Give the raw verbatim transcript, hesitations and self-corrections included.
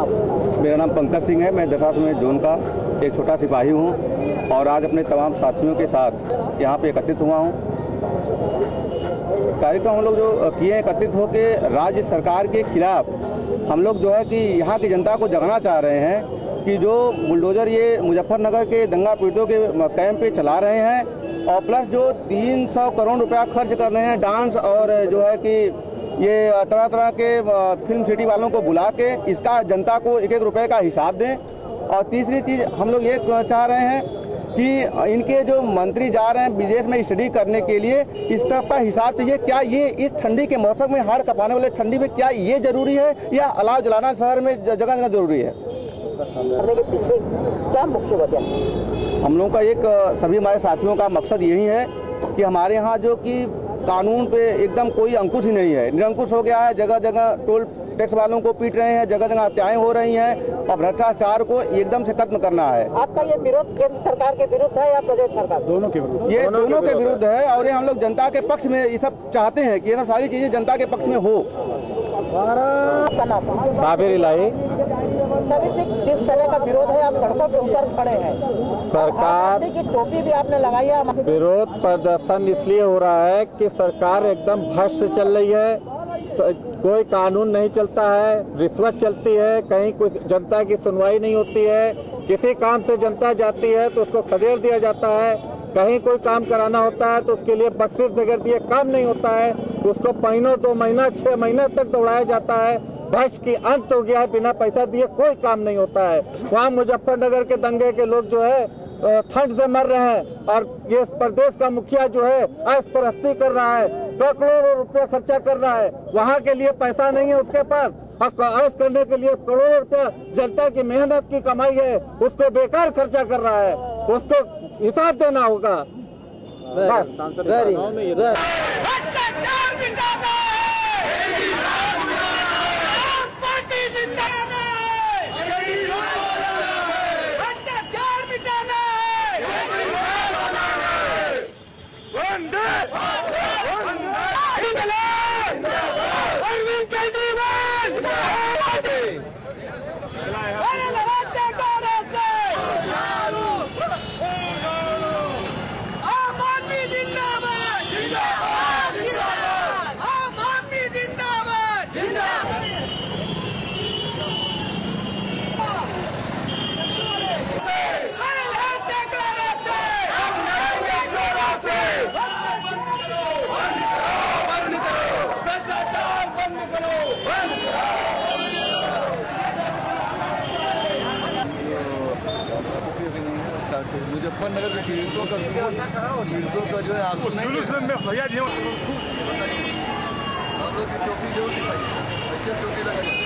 मेरा नाम पंकज सिंह है। मैं दशाश्री में जोन का एक छोटा सिपाही हूं और आज अपने तमाम साथियों के साथ यहां पे एकत्रित हुआ हूं। कार्यक्रम हम लोग जो किए एकत्रित होकर राज्य सरकार के खिलाफ हम लोग जो है कि यहां की जनता को जगाना चाह रहे हैं कि जो बुलडोजर ये मुजफ्फरनगर के दंगा पीड़ितों के कैंप पे चला रहे हैं और प्लस जो तीन सौ करोड़ रुपया खर्च कर रहे हैं डांस और जो है कि ये तरह तरह के फिल्म सिटी वालों को बुला के इसका जनता को एक एक रुपए का हिसाब दें। और तीसरी चीज़ हम लोग ये चाह रहे हैं कि इनके जो मंत्री जा रहे हैं विदेश में स्टडी करने के लिए इस तरफ का हिसाब चाहिए। क्या ये इस ठंडी के मौसम में हाड़ कपाने वाले ठंडी में क्या ये जरूरी है या अलाव जलाना शहर में जगह जगह जरूरी है? क्या मुख्य वजह हम लोगों का एक सभी हमारे साथियों का मकसद यही है कि हमारे यहाँ जो कि कानून पे एकदम कोई अंकुश ही नहीं है, निरंकुश हो गया है। जगह जगह टोल टैक्स वालों को पीट रहे हैं, जगह जगह हत्याएं हो रही हैं और भ्रष्टाचार को एकदम से खत्म करना है। आपका ये विरोध केंद्र सरकार के विरुद्ध है या प्रदेश सरकार? दोनों के विरुद्ध, ये दोनों के विरुद्ध है और ये हम लोग जनता के पक्ष में ये सब चाहते हैं कि ये सब सारी चीजें जनता के पक्ष में हो। साबिर इलाही जिस तरह का विरोध है आप सड़कों पर उतर खड़े हैं, सरकार की टोपी भी आपने लगाई है। विरोध प्रदर्शन इसलिए हो रहा है कि सरकार एकदम भ्रष्ट चल रही है, कोई कानून नहीं चलता है, रिश्वत चलती है, कहीं कुछ जनता की सुनवाई नहीं होती है। किसी काम से जनता जाती है तो उसको खदेड़ दिया जाता है, कहीं कोई काम कराना होता है तो उसके लिए बख्शिश बगैर दिए काम नहीं होता है, उसको महीनों दो महीना छह महीना तक दौड़ाया जाता है। भ्रष्ट की अंत हो गया है, बिना पैसा दिए कोई काम नहीं होता है। वहाँ मुजफ्फरनगर के दंगे के लोग जो है ठंड से मर रहे हैं और ये प्रदेश का मुखिया जो है ऐश परस्ती कर रहा है, करोड़ों रुपया खर्चा कर रहा है। वहाँ के लिए पैसा नहीं है उसके पास, ऐश करने के लिए करोड़ों रुपया जनता की मेहनत की कमाई है उसको बेकार खर्चा कर रहा है, उसको हिसाब देना होगा। मुजफ्फरनगर के पीड़ितों का पीड़ितों का जो है आंसू नहीं, चौकी जो बच्चे चौकी लगा।